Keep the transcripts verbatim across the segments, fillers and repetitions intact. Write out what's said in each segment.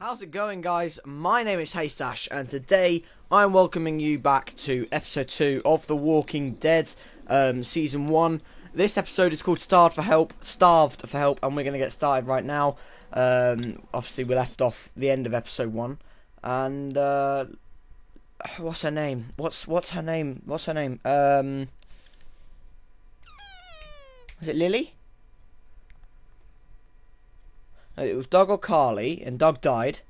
How's it going, guys? My name is Haystache, and today I'm welcoming you back to episode two of The Walking Dead, um, season one. This episode is called Starved for Help, Starved for Help, and we're going to get started right now. Um, obviously, we left off the end of episode one, and, uh, what's her name? What's, what's her name? What's her name? Um, is it Lily? It was Doug or Carly, and Doug died,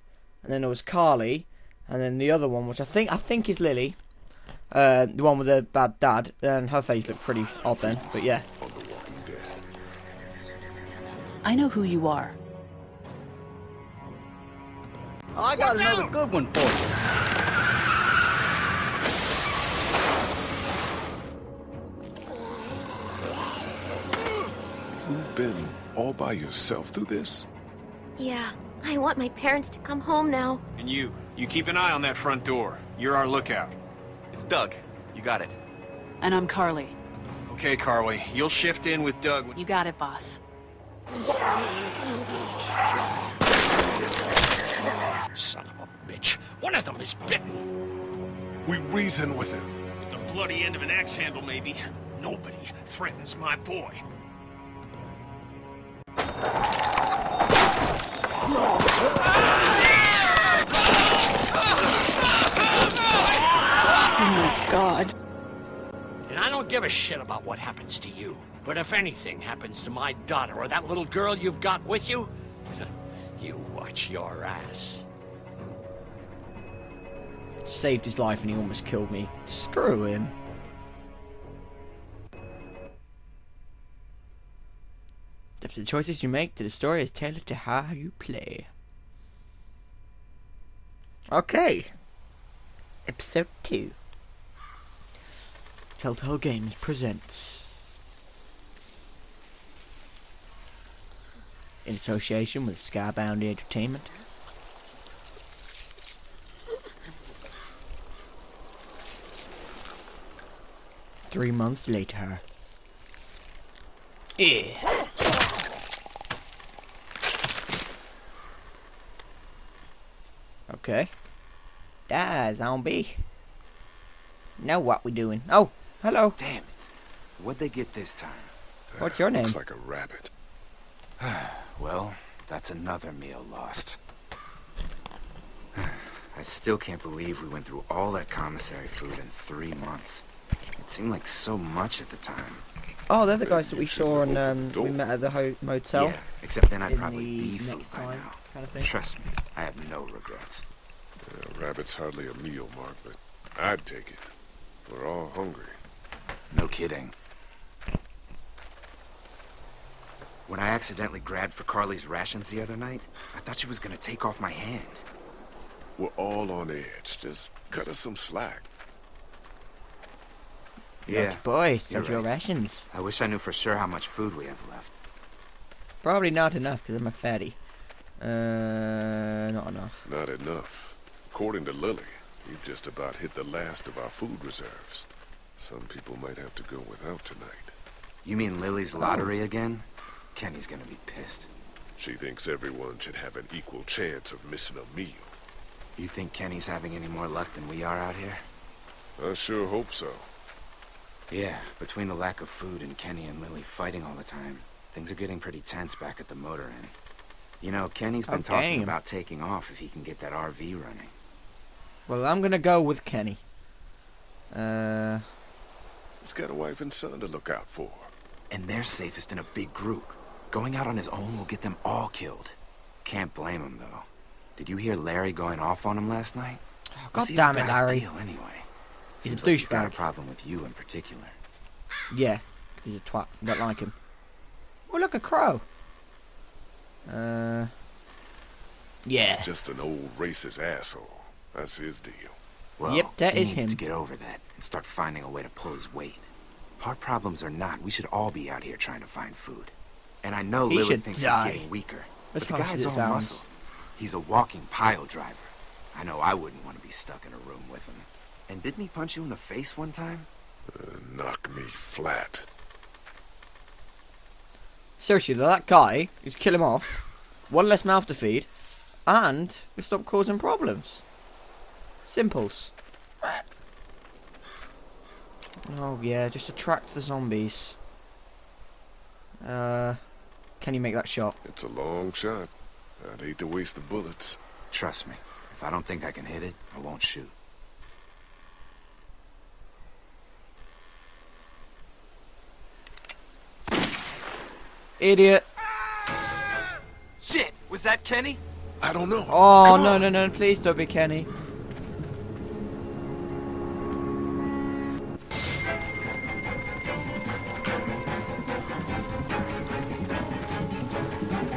and then it was Carly, and then the other one, which I think I think is Lily, uh, the one with the bad dad, and her face looked pretty odd then, but yeah. I know who you are. I got Watch another out. good one for you. You've been all by yourself through this? Yeah, I want my parents to come home now. And you, you keep an eye on that front door. You're our lookout. It's Doug. You got it. And I'm Carly. Okay, Carly. You'll shift in with Doug when... You got it, boss. Son of a bitch. One of them is bitten. We reason with him. With the bloody end of an axe handle, maybe. Nobody threatens my boy. Oh my God. And I don't give a shit about what happens to you, but if anything happens to my daughter or that little girl you've got with you, you watch your ass. Saved his life and he almost killed me. Screw him. The choices you make to the story is tailored to how you play. Okay. Episode two. Telltale Games presents. In association with Skybound Entertainment. Three months later. Yeah. Okay. Die, zombie. Now what we doing? Oh, hello. Damn it. What'd they get this time? Uh, What's your name? Looks like a rabbit. Well, that's another meal lost. I still can't believe we went through all that commissary food in three months. It seemed like so much at the time. Oh, they're the guys that we saw and um, we met at the ho motel. Yeah, except then I'd probably be food by now. Kind of thing. Trust me, I have no regrets. Yeah, rabbit's hardly a meal, Mark, but I'd take it. We're all hungry. No kidding. When I accidentally grabbed for Carly's rations the other night, I thought she was gonna take off my hand. We're all on edge. Just cut us some slack. Yeah, good boy, save right. your rations. I wish I knew for sure how much food we have left. Probably not enough, because I'm a fatty. Uh, not enough. Not enough. According to Lily, we've just about hit the last of our food reserves. Some people might have to go without tonight. You mean Lily's lottery oh. again? Kenny's gonna be pissed. She thinks everyone should have an equal chance of missing a meal. You think Kenny's having any more luck than we are out here? I sure hope so. Yeah, between the lack of food and Kenny and Lily fighting all the time, things are getting pretty tense back at the motor inn. You know, Kenny's been oh, talking damn. about taking off if he can get that R V running. Well, I'm gonna go with Kenny. Uh... He's got a wife and son to look out for. And they're safest in a big group. Going out on his own will get them all killed. Can't blame him, though. Did you hear Larry going off on him last night? Oh, God damn it, Larry. Deal, anyway? He's Seems a douchebag. Like he's got a problem with you in particular. Yeah, he's a twat. I don't like him. Oh, look, a crow. Uh. Yeah. He's just an old racist asshole. That's his deal. Well, yep, that he is needs him. to get over that and start finding a way to pull his weight. Heart problems or not, we should all be out here trying to find food. And I know he Lily thinks die. he's getting weaker. That's but the guy's all sounds. muscle. He's a walking pile driver. I know I wouldn't want to be stuck in a room with him. And didn't he punch you in the face one time? Uh, knock me flat. Seriously, that guy, you kill him off. One less mouth to feed. and we stop causing problems. Simples. Oh yeah, just attract the zombies. Uh, can you make that shot? It's a long shot. I'd hate to waste the bullets. Trust me, if I don't think I can hit it, I won't shoot. Idiot. Shit, was that Kenny? I don't know. Oh, Come no, on. no, no, please don't be Kenny.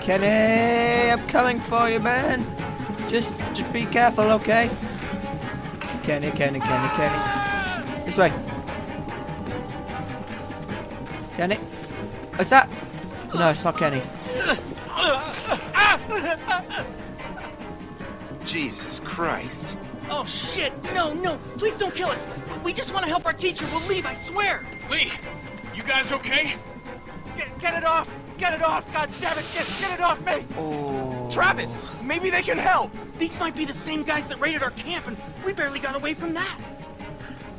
Kenny, I'm coming for you, man. Just, just be careful, okay? Kenny, Kenny, Kenny, Kenny. This way. Kenny? What's that? No, it's not Kenny. Jesus Christ. Oh shit, no, no, please don't kill us. We just want to help our teacher. We'll leave, I swear. Lee, you guys okay? Get, get it off, get it off, God damn it, get, get it off me. Oh. Travis, maybe they can help. These might be the same guys that raided our camp and we barely got away from that.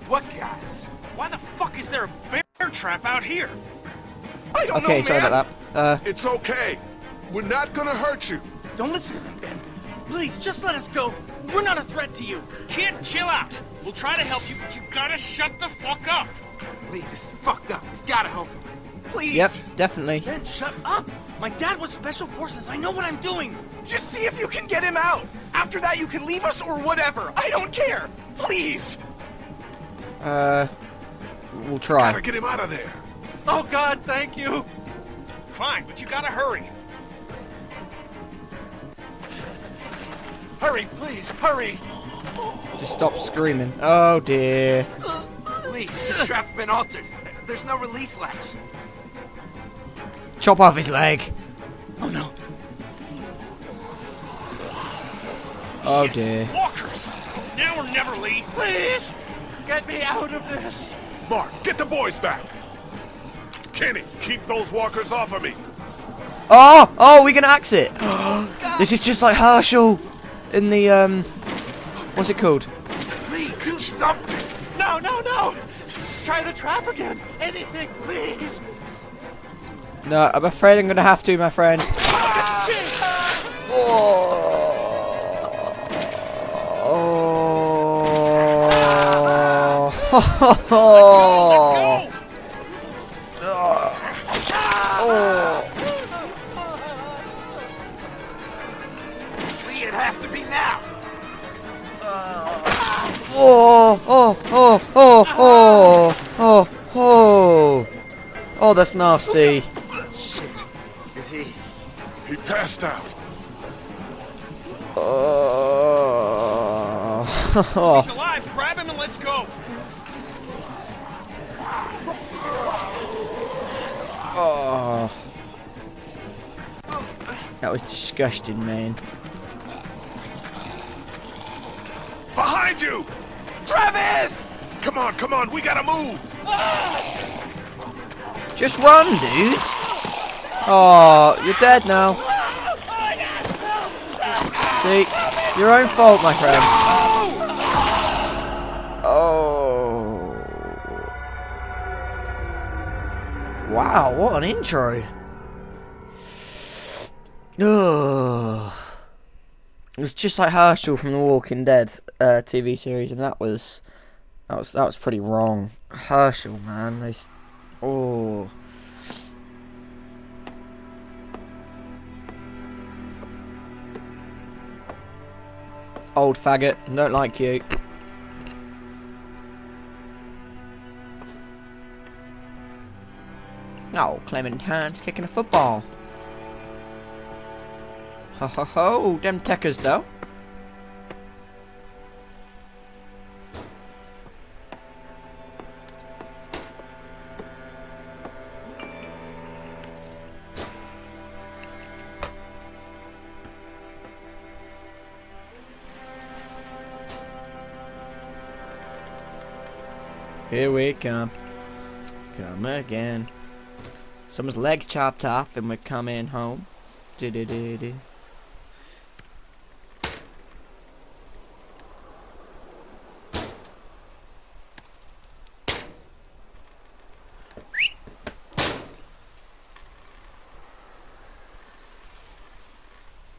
What guys? Why the fuck is there a bear trap out here? I don't know, man. Okay, sorry about that. Uh, it's okay. We're not gonna hurt you. Don't listen to them, Ben. Please, just let us go. We're not a threat to you. Kid, chill out. We'll try to help you, but you gotta shut the fuck up. Lee, this is fucked up. We've gotta help him. Please. Yep, definitely. Ben, shut up. My dad was special forces. I know what I'm doing. Just see if you can get him out. After that, you can leave us or whatever. I don't care. Please. Uh, we'll try. Gotta get him out of there. Oh God, thank you. Fine, but you gotta hurry. Hurry, please, hurry! Just stop screaming. Oh dear. Lee, this trap's been altered. There's no release latch. Chop off his leg. Oh no. Oh shit. Dear. Walkers! It's now or never, Lee. Please! Get me out of this! Mark, get the boys back! Kenny, keep those walkers off of me! Oh! Oh, we can axe it! This is just like Herschel! In the, um, what's it called? Please do something! No, no, no! Try the trap again! Anything, please! No, I'm afraid I'm gonna have to, my friend. Ah, oh! Oh! Oh! Oh, oh, oh, oh, oh, oh, oh, oh, that's nasty. Shit, is he? He passed out. Oh. He's alive. Grab him and let's go. Oh. That was disgusting, man. Behind you! Travis! Come on, come on, we gotta move! Just run, dude! Oh, you're dead now. See, your own fault, my friend. Oh. Wow, what an intro. Ugh. It was just like Herschel from The Walking Dead uh, T V series, and that was that was that was pretty wrong. Herschel, man, they oh. Old faggot, don't like you. Oh, Clementine's kicking a football. Ho ho ho, them techers though. Here we come. Come again. Someone's legs chopped off and we're coming home. Do do do do.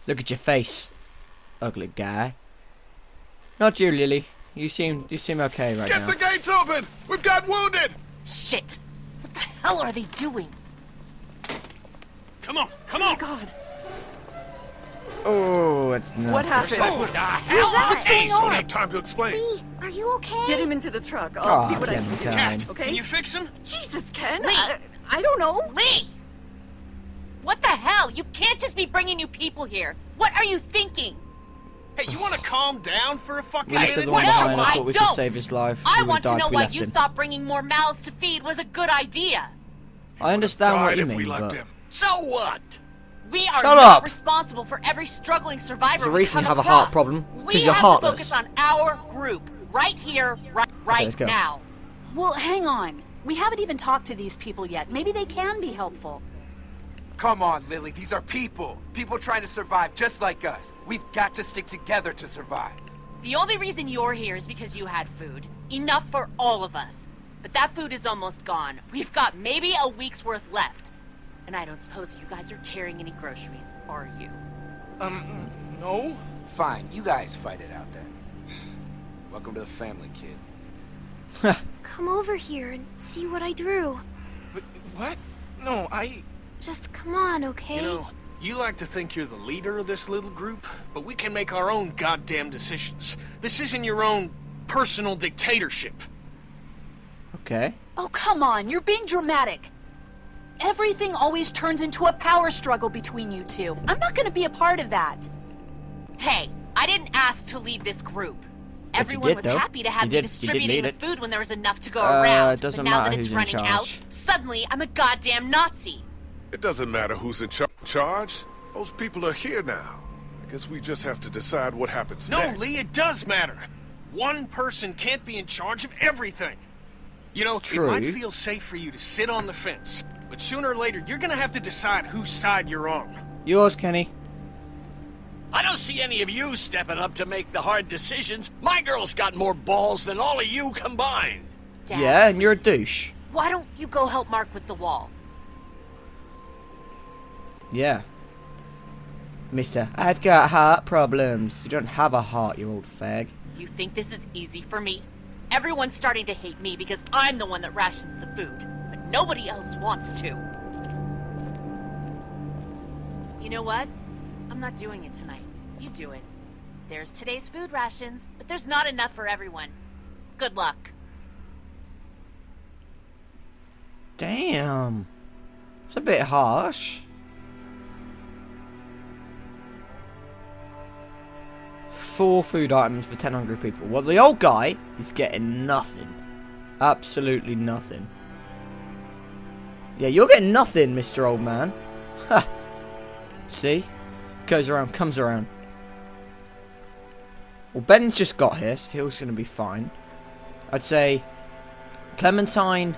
Look at your face, ugly guy. Not you, Lily. You seem you seem okay right now. Get the gates open! We've got wounded! Shit! What the hell are they doing? Come on, come on! Oh my God! Oh, that's nuts. What happened? Oh, the hell! Jeez, I don't have time to explain. Lee, are you okay? Get him into the truck. I'll oh, see what I can do. Cat, okay? Can you fix him? Jesus, Ken. Lee. I, I don't know. Lee! What the hell? You can't just be bringing new people here. What are you thinking? Hey, you want to calm down for a fucking minute? No, I don't. We could save his life. I want to know why you thought bringing more mouths to feed was a good idea. I understand what you mean, but... So what? We are not responsible for every struggling survivor. There's a reason you have a heart problem, because you're heartless. We have to focus on our group, right here, right, right now. Well, hang on. We haven't even talked to these people yet. Maybe they can be helpful. Come on, Lily. These are people. People trying to survive just like us. We've got to stick together to survive. The only reason you're here is because you had food. Enough for all of us. But that food is almost gone. We've got maybe a week's worth left. And I don't suppose you guys are carrying any groceries, are you? Um, no. Fine. You guys fight it out then. Welcome to the family, kid. Come over here and see what I drew. But, what? No, I... Just come on, okay? You know, you like to think you're the leader of this little group, but we can make our own goddamn decisions. This isn't your own personal dictatorship. Okay. Oh, come on. You're being dramatic. Everything always turns into a power struggle between you two. I'm not going to be a part of that. Hey, I didn't ask to lead this group. But Everyone did, was though. happy to have you, did, you distributing you the food when there was enough to go uh, around. It doesn't but now matter that it's who's running in charge. out, suddenly I'm a goddamn Nazi. It doesn't matter who's in char charge. Those people are here now. I guess we just have to decide what happens no, next. No, Lee, it does matter. One person can't be in charge of everything. You know, True. it might feel safe for you to sit on the fence, but sooner or later, you're gonna have to decide whose side you're on. Yours, Kenny. I don't see any of you stepping up to make the hard decisions. My girl's got more balls than all of you combined. Dad, yeah, and you're a douche. Why don't you go help Mark with the wall? Yeah. Mister, I've got heart problems. You don't have a heart, you old fag. You think this is easy for me? Everyone's starting to hate me because I'm the one that rations the food. Nobody else wants to. You know what? I'm not doing it tonight. You do it. There's today's food rations, but there's not enough for everyone. Good luck. Damn. It's a bit harsh. Four food items for ten hungry people. Well, the old guy is getting nothing. Absolutely nothing. Yeah, you're getting nothing, Mister Old Man. Ha! See? Goes around, comes around. Well, Ben's just got here, so he's going to be fine. I'd say Clementine,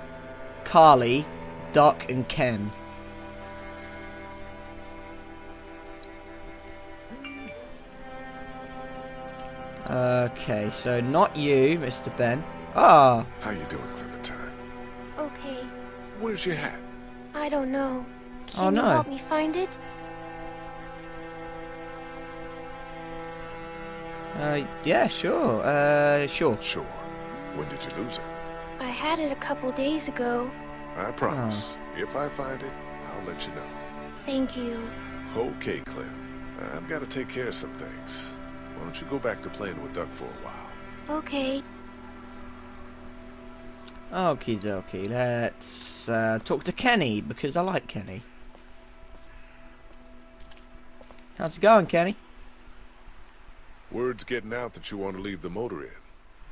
Carly, Duck, and Ken. Okay, so not you, Mister Ben. Ah! How you doing, Clementine? Okay. Where's your hat? I don't know. Can oh, no. you help me find it? Uh, yeah, sure. Uh, sure. Sure. When did you lose it? I had it a couple days ago. I promise. Oh. If I find it, I'll let you know. Thank you. Okay, Claire. I've got to take care of some things. Why don't you go back to playing with Duck for a while? Okay. Okie dokie, let's uh, talk to Kenny, because I like Kenny. How's it going, Kenny? Word's getting out that you want to leave the motor in.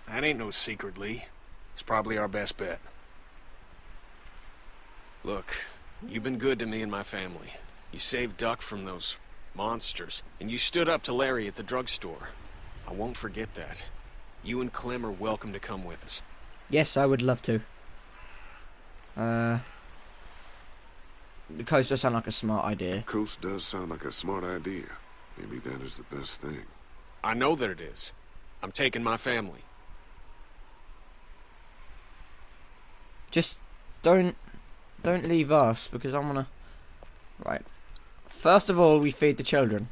That ain't no secret, Lee. It's probably our best bet. Look, you've been good to me and my family. You saved Duck from those monsters, and you stood up to Larry at the drugstore. I won't forget that. You and Clem are welcome to come with us. Yes, I would love to. Uh, the coast does sound like a smart idea. The coast does sound like a smart idea. Maybe that is the best thing. I know that it is. I'm taking my family. Just don't, don't leave us because I'm gonna. Right. First of all, we feed the children.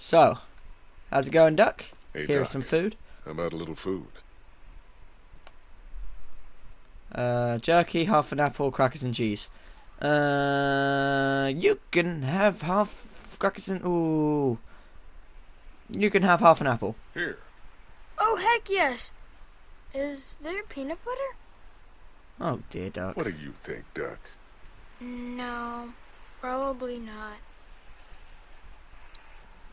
So, how's it going, Duck? Hey, here's some food. How about a little food? Uh, jerky, half an apple, crackers and cheese. Uh, you can have half crackers and... Ooh. You can have half an apple. Here. Oh, heck yes. Is there peanut butter? Oh, dear, Duck. What do you think, Duck? No, probably not.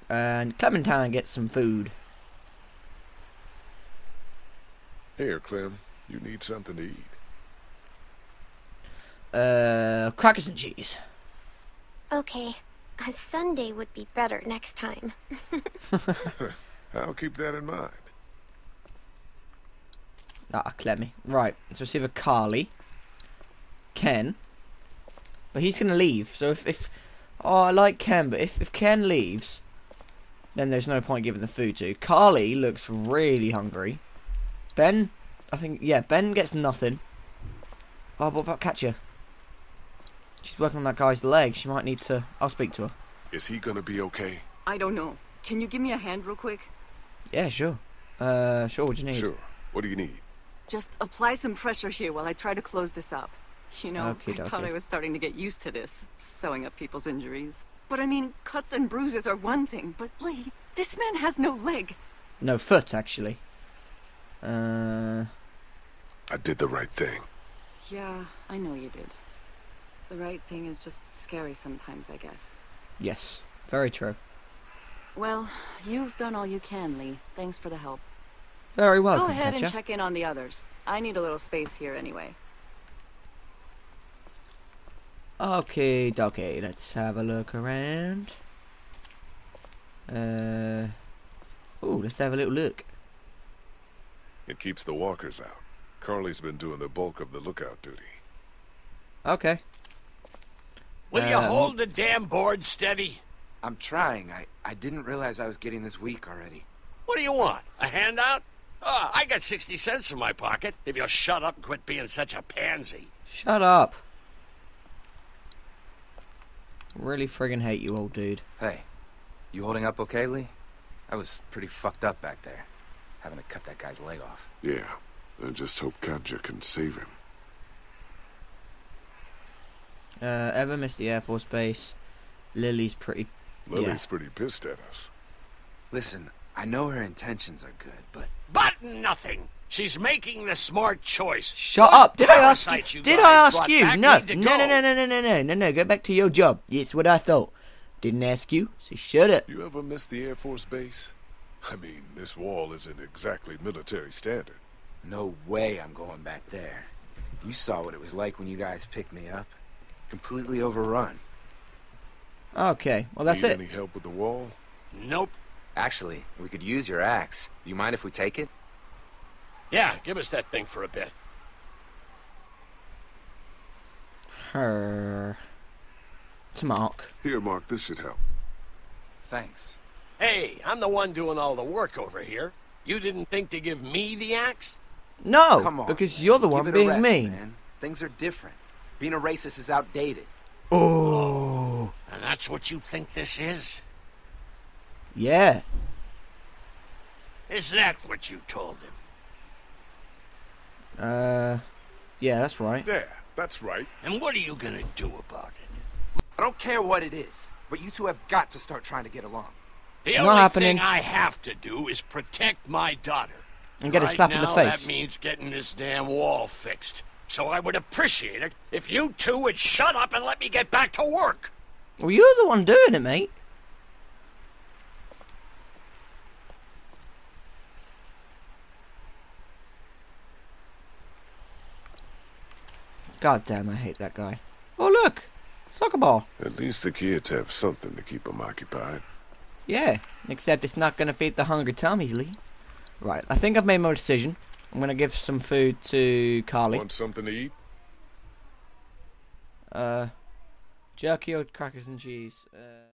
And Clementine gets some food. Here, Clem. You need something to eat. Uh, crackers and cheese. Okay. A sundae would be better next time. I'll keep that in mind. Ah, Clemmy. Right. Let's receive a Carly. Ken. But he's going to leave. So if... if oh, I like Ken, but if, if Ken leaves... then there's no point giving the food to. Carly looks really hungry. Ben, I think, yeah, Ben gets nothing. Oh, what about Katya? She's working on that guy's leg. She might need to, I'll speak to her. Is he gonna be okay? I don't know. Can you give me a hand real quick? Yeah, sure. Uh, sure, what do you need? Sure, what do you need? Just apply some pressure here while I try to close this up. You know, okay, I okay. thought I was starting to get used to this, sewing up people's injuries. But I mean, cuts and bruises are one thing, but Lee, this man has no leg. No foot, actually. Uh... I did the right thing. Yeah, I know you did. The right thing is just scary sometimes, I guess. Yes, very true. Well, you've done all you can, Lee. Thanks for the help. Very welcome, Go ahead Katya. and check in on the others. I need a little space here anyway. Okay, okay, let's have a look around. Uh, oh, let's have a little look. It keeps the walkers out. Carly's been doing the bulk of the lookout duty. Okay. Will um, you hold the damn board steady? I'm trying. I, I didn't realize I was getting this weak already. What do you want? A handout? Oh, I got sixty cents in my pocket. If you'll shut up and quit being such a pansy. Shut up. Really friggin' hate you, old dude. Hey, you holding up okay, Lee? I was pretty fucked up back there, having to cut that guy's leg off. Yeah, I just hope Katya can save him. Uh, ever missed the Air Force Base? Lily's pretty... Lily's yeah. pretty pissed at us. Listen, I know her intentions are good, but... But nothing! She's making the smart choice. Shut up! Did I ask you? Did I ask you? No, no, no, no, no, no, no, no, no, no. Go back to your job. It's what I thought. Didn't ask you, so shut up. You ever miss the Air Force Base? I mean, this wall isn't exactly military standard. No way I'm going back there. You saw what it was like when you guys picked me up. Completely overrun. Okay, well that's it. Need any help with the wall? Nope. Actually, we could use your axe. Do you mind if we take it? Yeah, give us that thing for a bit. Her. To Mark. Here, Mark, this should help. Thanks. Hey, I'm the one doing all the work over here. You didn't think to give me the axe? No, Come on, because you're the one being mean. Man. Things are different. Being a racist is outdated. Oh. And that's what you think this is? Yeah. Is that what you told him? Uh, yeah, that's right. Yeah, that's right. And what are you gonna do about it? I don't care what it is, but you two have got to start trying to get along. The only happening. thing I have to do is protect my daughter. And get right a slap now, in the face. That means getting this damn wall fixed. So I would appreciate it if you two would shut up and let me get back to work. Well, you're the one doing it, mate. God damn, I hate that guy. Oh, look! Soccer ball! At least the kids have something to keep them occupied. Yeah, except it's not gonna feed the hungry tummies, Lee. Right, I think I've made my decision. I'm gonna give some food to Carly. Want something to eat? Uh, jerky or crackers and cheese. Uh...